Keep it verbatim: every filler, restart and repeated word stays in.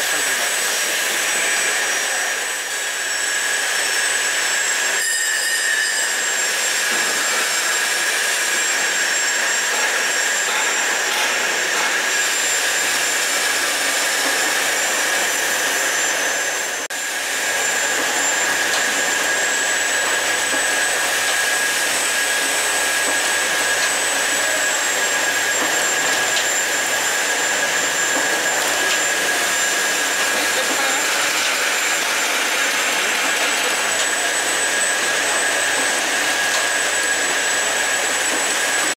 estar controlado.